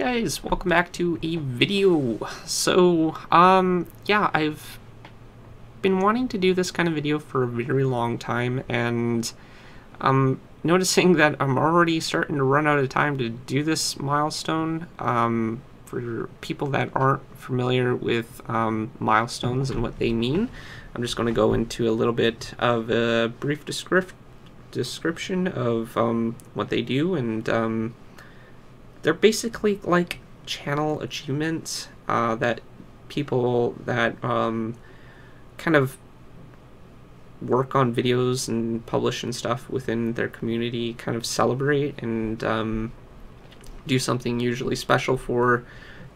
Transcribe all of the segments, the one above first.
guys, welcome back to a video. So yeah, I've been wanting to do this kind of video for a very long time, and I'm noticing that I'm already starting to run out of time to do this milestone. For people that aren't familiar with milestones and what they mean, I'm just going to go into a little bit of a brief description of what they do, and they're basically like channel achievements that people that kind of work on videos and publish and stuff within their community kind of celebrate and do something usually special for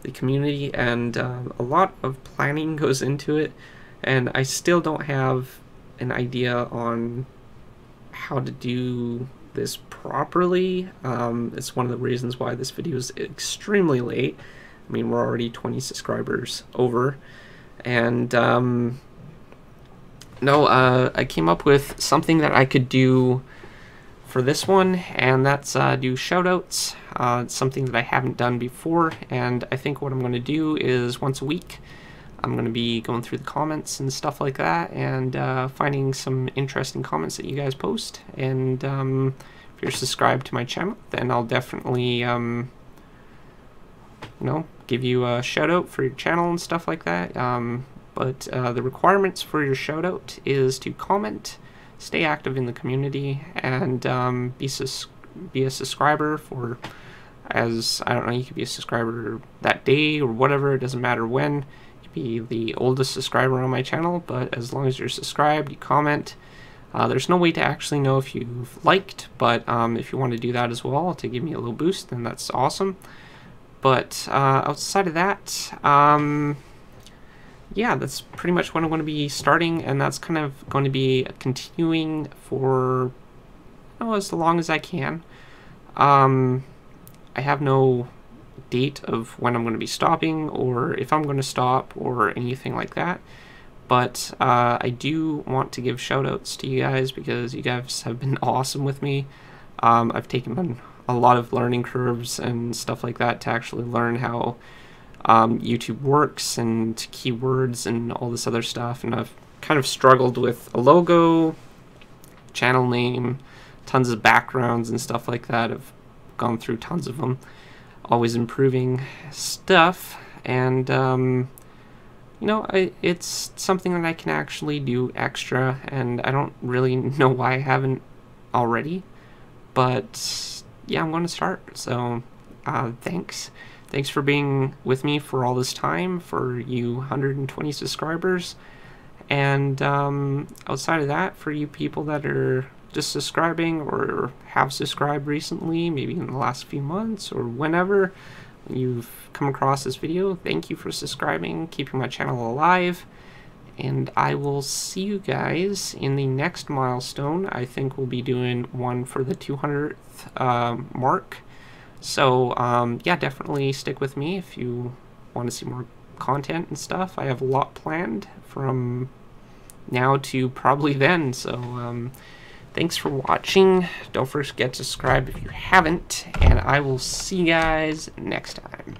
the community, and a lot of planning goes into it, and I still don't have an idea on how to do this properly. It's one of the reasons why this video is extremely late. I mean, we're already 20 subscribers over, and I came up with something that I could do for this one, and that's do shoutouts. It's something that I haven't done before, and I think what I'm going to do is once a week I'm going to be going through the comments and stuff like that, and finding some interesting comments that you guys post. And if you're subscribed to my channel, then I'll definitely give you a shout out for your channel and stuff like that. But the requirements for your shout out is to comment, stay active in the community, and be a subscriber for, as I don't know, you could be a subscriber that day or whatever. It doesn't matter when. Be the oldest subscriber on my channel, but as long as you're subscribed, you comment. There's no way to actually know if you've liked, but if you want to do that as well to give me a little boost, then that's awesome. But outside of that, yeah, that's pretty much what I'm going to be starting, and that's kind of going to be continuing for as long as I can. I have no date of when I'm going to be stopping or if I'm going to stop or anything like that, but I do want to give shout outs to you guys because you guys have been awesome with me. I've taken on a lot of learning curves and stuff like that to actually learn how YouTube works and keywords and all this other stuff, and I've kind of struggled with a logo, channel name, tons of backgrounds and stuff like that. I've gone through tons of them, always improving stuff, and it's something that I can actually do extra, and I don't really know why I haven't already, but yeah, I'm going to start. So thanks for being with me for all this time, for you 120 subscribers, and outside of that, for you people that are just subscribing or have subscribed recently, maybe in the last few months or whenever you've come across this video, thank you for subscribing, keeping my channel alive, and I will see you guys in the next milestone. I think we'll be doing one for the 200th mark, so yeah, definitely stick with me if you want to see more content and stuff. I have a lot planned from now to probably then, so thanks for watching. Don't forget to subscribe if you haven't, and I will see you guys next time.